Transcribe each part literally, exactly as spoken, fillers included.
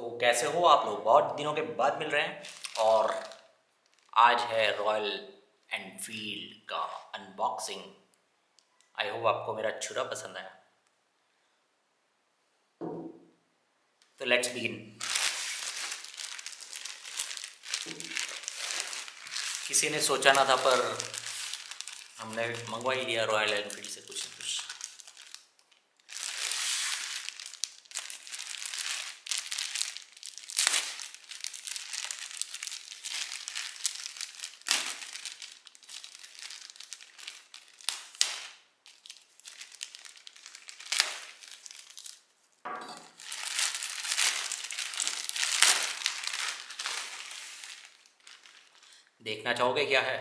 तो कैसे हो आप लोग, बहुत दिनों के बाद मिल रहे हैं और आज है रॉयल एनफील्ड का अनबॉक्सिंग। आई होप आपको मेरा छुरा पसंद आया। तो लेट्स बिगिन। किसी ने सोचा ना था पर हमने मंगवा ही लिया रॉयल एनफील्ड से कुछ ना कुछ। देखना चाहोगे क्या है?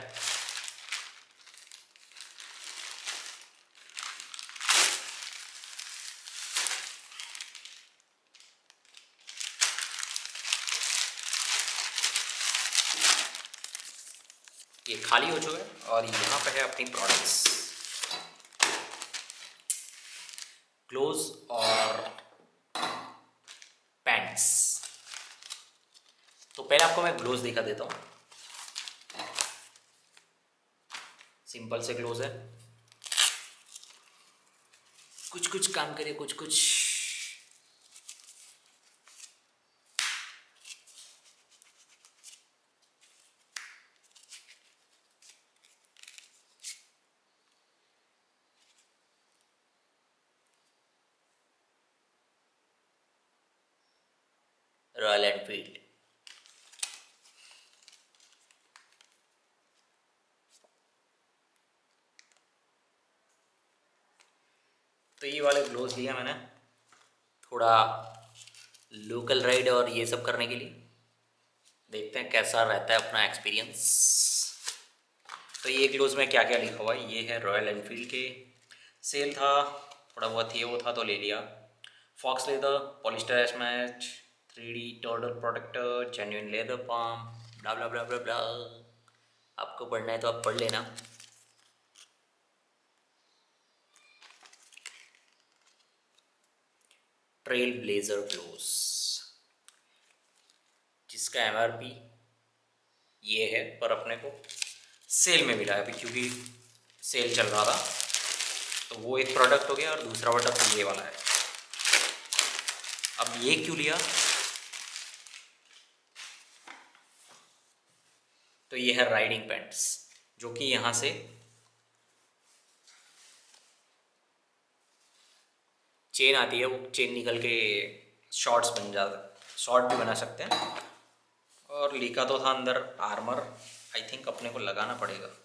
ये खाली हो चुका है और यहाँ पे है अपनी प्रोडक्ट्स। क्लोज और पैंट्स। तो पहले आपको मैं ग्लोज दिखा देता हूँ। सिंपल से क्लोज है, कुछ कुछ काम करिए, कुछ कुछ। रॉयल एनफील्ड तो ये वाले ग्लोव्स लिए मैंने, थोड़ा लोकल राइड और ये सब करने के लिए। देखते हैं कैसा रहता है अपना एक्सपीरियंस। तो ये ग्लोव्स में क्या क्या लिखा हुआ है, ये है रॉयल एनफील्ड के। सेल था, थोड़ा बहुत ये वो था तो ले लिया। Faux leather, polyester S match, three D Tudor protector, genuine leather pump, blah blah blah blah blah. आपको पढ़ना है तो आप पढ़ लेना। ट्रेल ब्लेजर ग्लोव्स, जिसका एमआरपी ये है पर अपने को सेल में मिला है अभी, क्योंकि सेल चल रहा था। तो वो एक प्रोडक्ट हो गया और दूसरा प्रोडक्ट ये वाला है। अब ये क्यों लिया? तो ये है राइडिंग पैंट्स, जो कि यहाँ से चेन आती है, वो चेन निकल के शॉर्ट्स बन जाता है, शॉर्ट भी बना सकते हैं। और लिखा तो था अंदर आर्मर, आई थिंक अपने को लगाना पड़ेगा।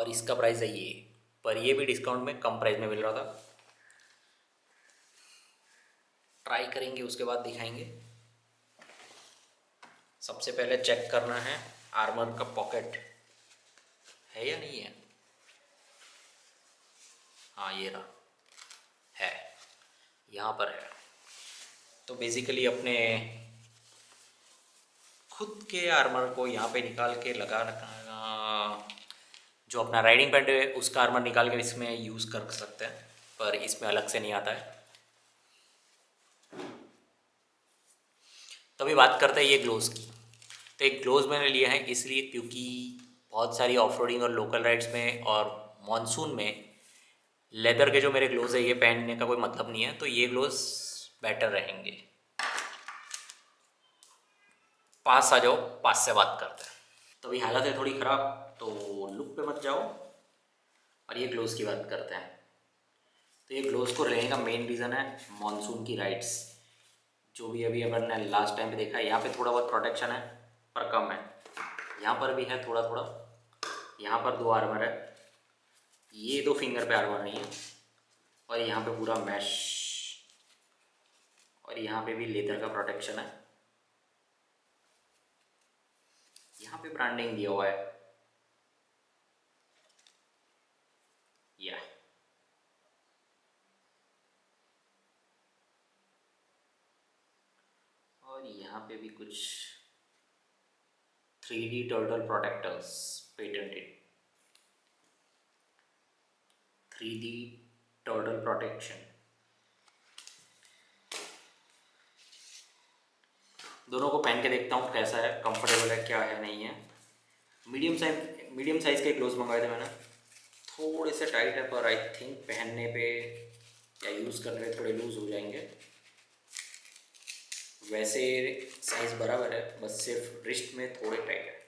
और इसका प्राइस है ये, पर ये भी डिस्काउंट में कम प्राइस में मिल रहा था। ट्राई करेंगे, उसके बाद दिखाएंगे। सबसे पहले चेक करना है आर्मर का पॉकेट है या नहीं है। हाँ, ये रहा है, यहाँ पर है। तो बेसिकली अपने खुद के आर्मर को यहाँ पे निकाल के लगा रखना। जो अपना राइडिंग पैंट है उसका आर्मर निकाल कर इसमें यूज़ कर सकते हैं, पर इसमें अलग से नहीं आता है। तभी बात करते हैं ये ग्लोव्स की। तो एक ग्लोव्स मैंने लिया है इसलिए क्योंकि बहुत सारी ऑफरोडिंग और लोकल राइड्स में और मॉनसून में लेदर के जो मेरे ग्लोव्स है ये पहनने का कोई मतलब नहीं है, तो ये ग्लोव्स बेटर रहेंगे। पास आ जाओ, पास से बात करते हैं। तो अभी हालत है थोड़ी ख़राब, तो लुक पे मत जाओ और ये ग्लोव्स की बात करते हैं। तो ये ग्लोव्स को लेने का मेन रीज़न है मॉनसून की राइड्स, जो भी अभी अपन ने लास्ट टाइम पे देखा है। यहाँ पे थोड़ा बहुत प्रोटेक्शन है पर कम है, यहाँ पर भी है थोड़ा थोड़ा। यहाँ पर दो आर्मर है, ये दो फिंगर पे आर्मर नहीं है, और यहाँ पे पूरा मैश, और यहाँ पे भी लेदर का प्रोटेक्शन है। यहाँ पे ब्रांडिंग दिया हुआ है या yeah. और यहाँ पे भी कुछ three D turtle protectors patented, three D turtle protection. दोनों को पहन के देखता हूँ कैसा है, कंफर्टेबल है क्या है, नहीं है। मीडियम साइज मीडियम साइज़ के ग्लोव्स मंगाए थे मैंने, थोड़े से टाइट है पर आई थिंक पहनने पे या यूज़ करने पे थोड़े लूज़ हो जाएंगे। वैसे साइज़ बराबर है, बस सिर्फ रिस्ट में थोड़े टाइट है।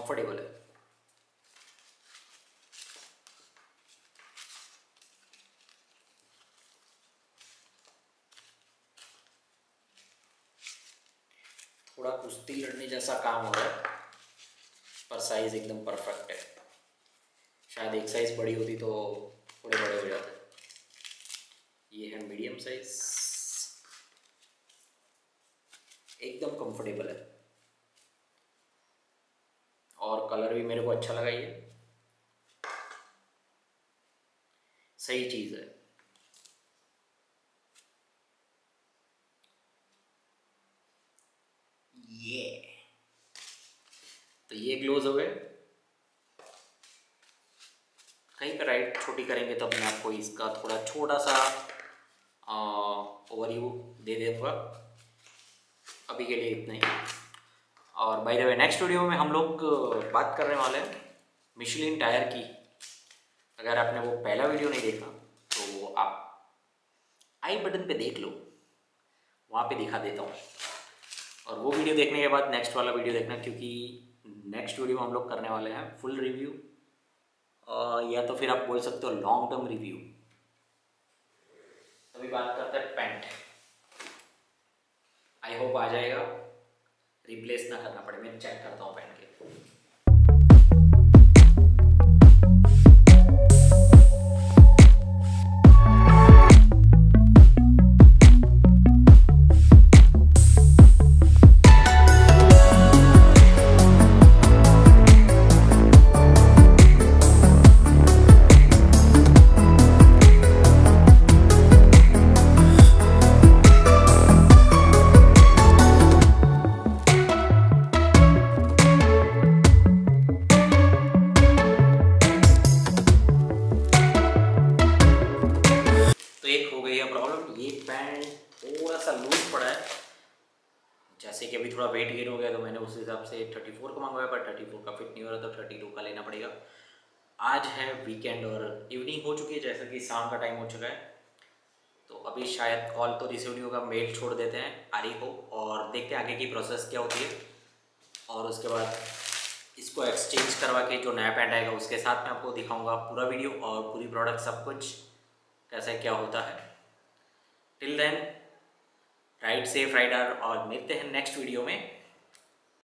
कंफर्टेबल है, थोड़ा कुश्ती लड़ने जैसा काम हो रहा है पर साइज एकदम परफेक्ट है। शायद एक साइज बड़ी होती तो थोड़े बड़े हो जाते। ये है मीडियम साइज, एकदम कंफर्टेबल है और कलर भी मेरे को अच्छा लगा। ये सही चीज़ है। ये तो ये ग्लोव्स हो गए। कहीं पर राइट छोटी करेंगे तब मैं आपको इसका थोड़ा छोटा सा ओवरव्यू दे दूँगा। अभी के लिए इतना ही। और by the way next video में हम लोग बात करने वाले हैं मिशेलिन टायर की। अगर आपने वो पहला वीडियो नहीं देखा तो वो आप आई बटन पे देख लो, वहाँ पे दिखा देता हूँ। और वो वीडियो देखने के बाद नेक्स्ट वाला वीडियो देखना, क्योंकि नेक्स्ट वीडियो में हम लोग करने वाले हैं फुल रिव्यू, या तो फिर आप बोल सकते हो लॉन्ग टर्म रिव्यू। अभी बात करते हैं पैंट। आई होप आ जाएगा, रिप्लेस ना करना पड़े। मैं चेक करता हूँ पैंट के। आज है वीकेंड और इवनिंग हो चुकी है, जैसे कि शाम का टाइम हो चुका है। तो अभी शायद कॉल तो रिसीव नहीं होगा, मेल छोड़ देते हैं आरी को और देखते हैं आगे की प्रोसेस क्या होती है। और उसके बाद इसको एक्सचेंज करवा के जो नया पैंट आएगा उसके साथ मैं आपको दिखाऊंगा पूरा वीडियो और पूरी प्रोडक्ट, सब कुछ कैसे क्या होता है। Till then ride safe rider, और मिलते हैं नेक्स्ट वीडियो में।